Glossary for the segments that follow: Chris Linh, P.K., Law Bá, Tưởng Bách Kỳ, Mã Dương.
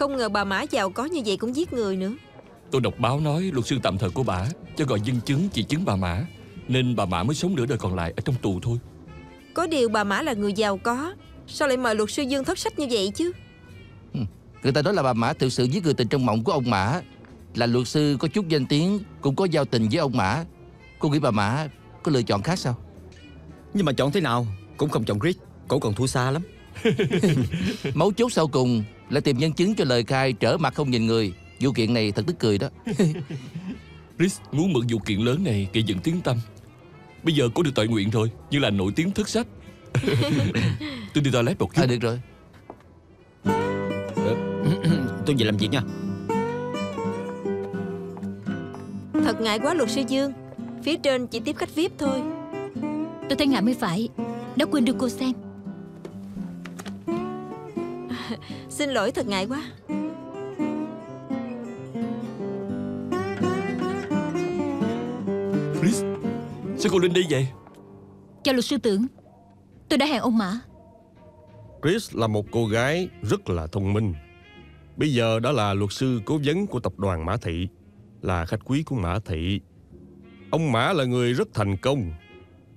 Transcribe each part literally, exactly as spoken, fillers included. Không ngờ bà Mã giàu có như vậy cũng giết người nữa. Tôi đọc báo nói luật sư tạm thời của bà cho gọi nhân chứng chỉ chứng bà Mã, nên bà Mã mới sống nửa đời còn lại ở trong tù thôi. Có điều bà Mã là người giàu có, sao lại mời luật sư Dương thất sách như vậy chứ? Người ta nói là bà Mã thực sự giết người tình trong mộng của ông Mã, là luật sư có chút danh tiếng, cũng có giao tình với ông Mã. Cô nghĩ bà Mã có lựa chọn khác sao? Nhưng mà chọn thế nào cũng không chọn Chris, cổ còn thua xa lắm. Mấu chốt sau cùng là tìm nhân chứng cho lời khai trở mặt không nhìn người. Vụ kiện này thật tức cười đó. Chris muốn mượn vụ kiện lớn này gây dựng tiếng tăm. Bây giờ cô được tội nguyện rồi, như là nổi tiếng thất sách. Tôi đi toilet một chút. À, được rồi. Tôi về làm việc nha. Thật ngại quá luật sư Dương, phía trên chỉ tiếp khách vi ai pi thôi. Tôi thấy ngại mới phải. Đã quên đưa cô xem. À, xin lỗi, thật ngại quá. Chris, sao cô Linh đi vậy? Cho luật sư Tưởng, tôi đã hẹn ông Mã. Chris là một cô gái rất là thông minh. Bây giờ đã là luật sư cố vấn của tập đoàn Mã Thị, là khách quý của Mã Thị. Ông Mã là người rất thành công.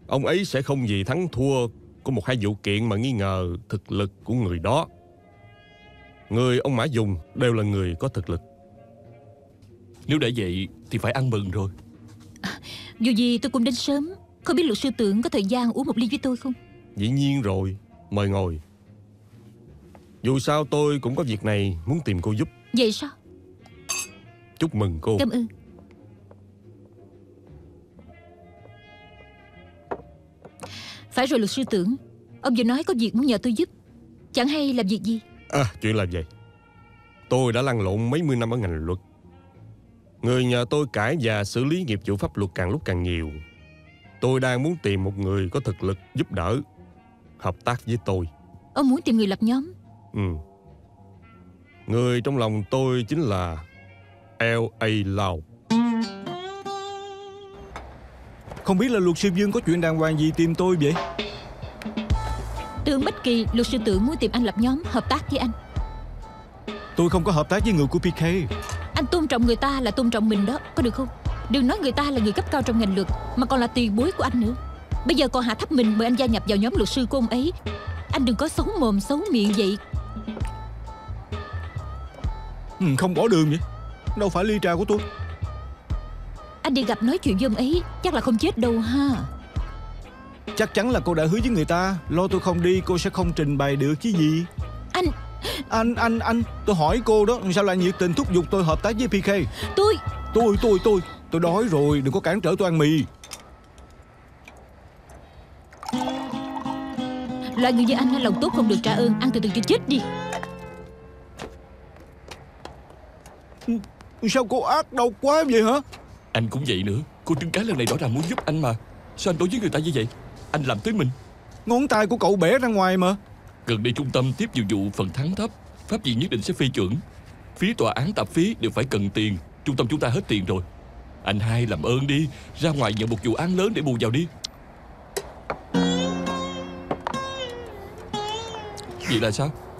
Ông ấy sẽ không vì thắng thua của một hai vụ kiện mà nghi ngờ thực lực của người đó. Người ông Mã dùng đều là người có thực lực. Nếu đã vậy thì phải ăn mừng rồi. À, dù gì tôi cũng đến sớm. Không biết luật sư Tưởng có thời gian uống một ly với tôi không? Dĩ nhiên rồi, mời ngồi. Dù sao tôi cũng có việc này muốn tìm cô giúp. Vậy sao? Chúc mừng cô. Cảm ơn. Phải rồi luật sư Tưởng, ông vừa nói có việc muốn nhờ tôi giúp. Chẳng hay làm việc gì? À, chuyện là vậy. Tôi đã lăn lộn mấy mươi năm ở ngành luật. Người nhờ tôi cãi và xử lý nghiệp vụ pháp luật càng lúc càng nhiều. Tôi đang muốn tìm một người có thực lực giúp đỡ, hợp tác với tôi. Ông muốn tìm người lập nhóm? Ừ. Người trong lòng tôi chính là lờ a Law. Không biết là luật sư Dương có chuyện đàng hoàng gì tìm tôi vậy? Tưởng Bách Kỳ, luật sư Tưởng muốn tìm anh lập nhóm, hợp tác với anh. Tôi không có hợp tác với người của pê ca. Anh tôn trọng người ta là tôn trọng mình đó, có được không? Đừng nói người ta là người cấp cao trong ngành luật, mà còn là tiền bối của anh nữa. Bây giờ còn hạ thấp mình mời anh gia nhập vào nhóm luật sư của ông ấy. Anh đừng có xấu mồm xấu miệng vậy. Ừ, không bỏ đường vậy. Đâu phải ly trà của tôi. Anh đi gặp nói chuyện với ông ấy, chắc là không chết đâu ha. Chắc chắn là cô đã hứa với người ta lo tôi không đi cô sẽ không trình bày được chứ gì. Anh Anh, anh, anh tôi hỏi cô đó, sao lại nhiệt tình thúc giục tôi hợp tác với pê ca? Tôi Tôi, tôi, tôi Tôi đói rồi, đừng có cản trở tôi ăn mì. Loại người như anh, lòng tốt không được trả ơn. Ăn từ từ cho chết đi. Sao cô ác độc quá vậy hả? Anh cũng vậy nữa. Cô Trứng Cá lần này rõ ràng muốn giúp anh mà. Sao anh đối với người ta như vậy? Anh làm tới mình. Ngón tay của cậu bẻ ra ngoài mà. Gần đây trung tâm tiếp nhiều vụ phần thắng thấp, pháp viện nhất định sẽ phê chuẩn. Phí tòa án tạp phí đều phải cần tiền. Trung tâm chúng ta hết tiền rồi. Anh hai làm ơn đi, ra ngoài nhận một vụ án lớn để bù vào đi. Vậy là sao?